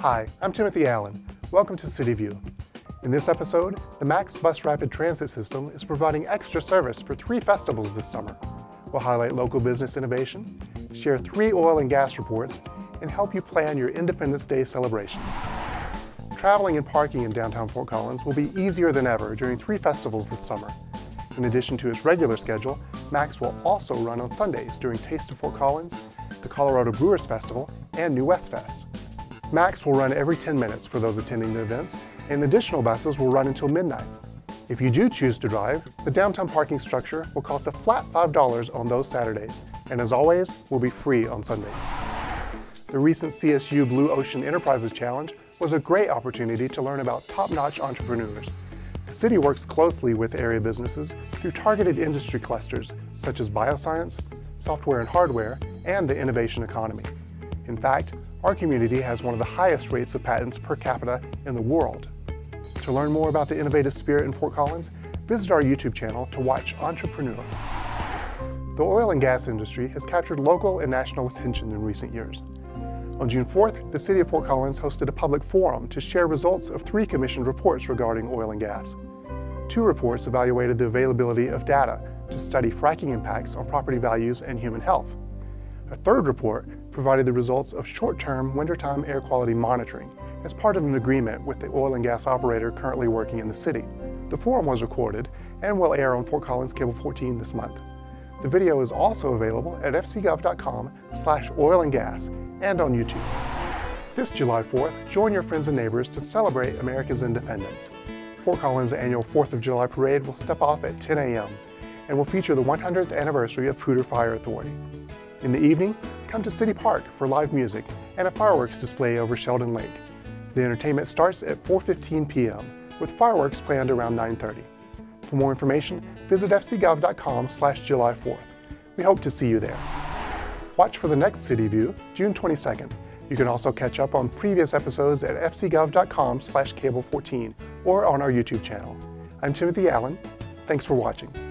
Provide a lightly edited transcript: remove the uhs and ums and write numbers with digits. Hi, I'm Timothy Allen. Welcome to CityView. In this episode, the MAX Bus Rapid Transit System is providing extra service for 3 festivals this summer. We'll highlight local business innovation, share 3 oil and gas reports, and help you plan your Independence Day celebrations. Traveling and parking in downtown Fort Collins will be easier than ever during 3 festivals this summer. In addition to its regular schedule, MAX will also run on Sundays during Taste of Fort Collins, the Colorado Brewers Festival, and New West Fest. MAX will run every 10 minutes for those attending the events, and additional buses will run until midnight. If you do choose to drive, the downtown parking structure will cost a flat $5 on those Saturdays, and as always, will be free on Sundays. The recent CSU Blue Ocean Enterprises Challenge was a great opportunity to learn about top-notch entrepreneurs. The city works closely with area businesses through targeted industry clusters such as bioscience, software and hardware, and the innovation economy. In fact, our community has one of the highest rates of patents per capita in the world. To learn more about the innovative spirit in Fort Collins, visit our YouTube channel to watch Entrepreneur. The oil and gas industry has captured local and national attention in recent years. On June 4th, the City of Fort Collins hosted a public forum to share results of 3 commissioned reports regarding oil and gas. 2 reports evaluated the availability of data to study fracking impacts on property values and human health. A 3rd report provided the results of short-term wintertime air quality monitoring as part of an agreement with the oil and gas operator currently working in the city. The forum was recorded and will air on Fort Collins Cable 14 this month. The video is also available at fcgov.com/oilandgas and on YouTube. This July 4th, join your friends and neighbors to celebrate America's independence. Fort Collins' annual 4th of July parade will step off at 10 a.m. and will feature the 100th anniversary of Poudre Fire Authority. In the evening, come to City Park for live music and a fireworks display over Sheldon Lake. The entertainment starts at 4:15 p.m. with fireworks planned around 9:30. For more information, visit fcgov.com/July4th. We hope to see you there. Watch for the next City View, June 22nd. You can also catch up on previous episodes at fcgov.com/cable14 or on our YouTube channel. I'm Timothy Allen. Thanks for watching.